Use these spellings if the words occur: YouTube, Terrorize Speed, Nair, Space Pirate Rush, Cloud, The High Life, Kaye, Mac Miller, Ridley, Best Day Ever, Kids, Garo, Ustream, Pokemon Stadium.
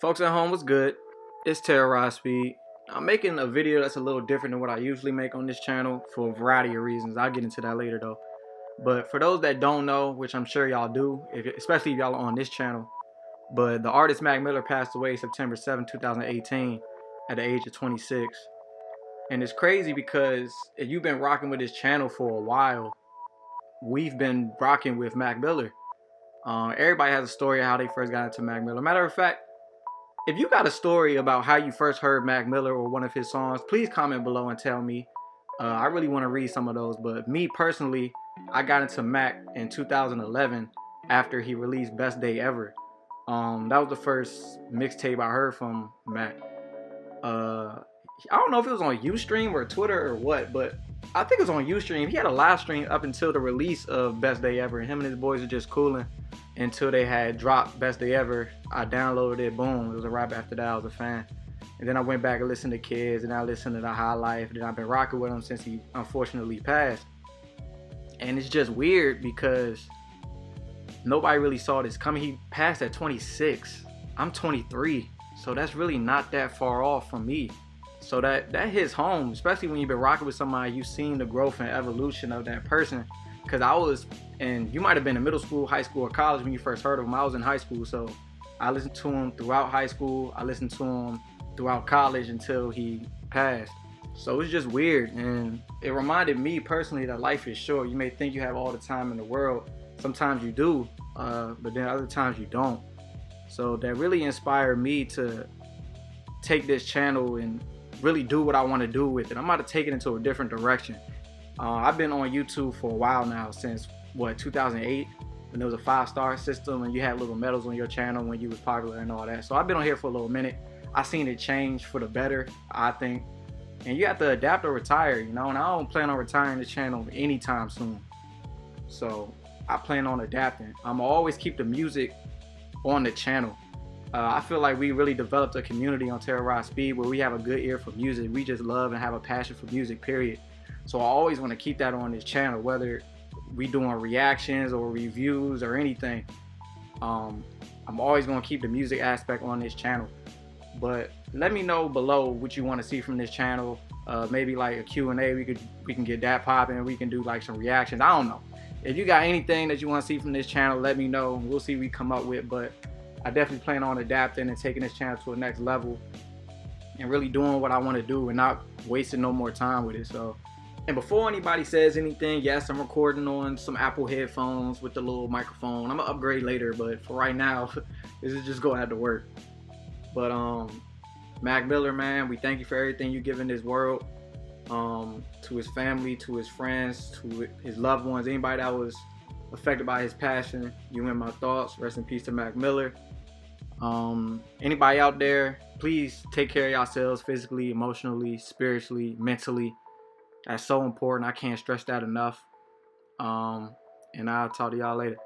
Folks at home, what's good? It's Terrorize Speed. I'm making a video that's a little different than what I usually make on this channel for a variety of reasons. I'll get into that later though. But for those that don't know, which I'm sure y'all do, especially if y'all are on this channel, but the artist Mac Miller passed away September 7, 2018 at the age of 26. And it's crazy because if you've been rocking with this channel for a while, we've been rocking with Mac Miller. Everybody has a story of how they first got into Mac Miller. Matter of fact, if you got a story about how you first heard Mac Miller or one of his songs, please comment below and tell me. I really want to read some of those, but me personally, I got into Mac in 2011 after he released Best Day Ever. That was the first mixtape I heard from Mac. I don't know if it was on Ustream or Twitter or what, but I think it was on Ustream. He had a live stream up until the release of Best Day Ever, and him and his boys were just cooling until they had dropped Best Day Ever. I downloaded it, boom, it was a rap after that, I was a fan. And then I went back and listened to Kids, and I listened to The High Life, and I've been rocking with him since he unfortunately passed. And it's just weird because nobody really saw this coming. He passed at 26, I'm 23, so that's really not that far off from me. So that hits home, especially when you've been rocking with somebody, you've seen the growth and evolution of that person. Because and you might have been in middle school, high school, or college when you first heard of him. I was in high school, so I listened to him throughout high school. I listened to him throughout college until he passed. So it's just weird, and it reminded me personally that life is short. You may think you have all the time in the world. Sometimes you do, but then other times you don't. So that really inspired me to take this channel and really do what I want to do with it. I'm about to take it into a different direction. I've been on YouTube for a while now, since what, 2008, when there was a 5-star system and you had little medals on your channel when you was popular and all that. So I've been on here for a little minute. I've seen it change for the better, I think. And you have to adapt or retire, you know, and I don't plan on retiring the channel anytime soon. So I plan on adapting. I'm always keep the music on the channel. I feel like we really developed a community on Terrorize Speed where we have a good ear for music. We just love and have a passion for music, period. So I always want to keep that on this channel, whether we doing reactions or reviews or anything. I'm always going to keep the music aspect on this channel. But let me know below what you want to see from this channel. Maybe like a Q&A, we can get that popping. We can do like some reactions. I don't know. If you got anything that you want to see from this channel, let me know. We'll see what we come up with. But I definitely plan on adapting and taking this channel to a next level and really doing what I want to do and not wasting no more time with it. So, and before anybody says anything, yes, I'm recording on some Apple headphones with the little microphone. I'm gonna upgrade later, but for right now, this is just gonna have to work. But Mac Miller, man, we thank you for everything you give in this world. To his family, to his friends, to his loved ones, anybody that was affected by his passion, you in my thoughts. Rest in peace to Mac Miller. Anybody out there, please take care of yourselves physically, emotionally, spiritually, mentally. That's so important. I can't stress that enough. And I'll talk to y'all later.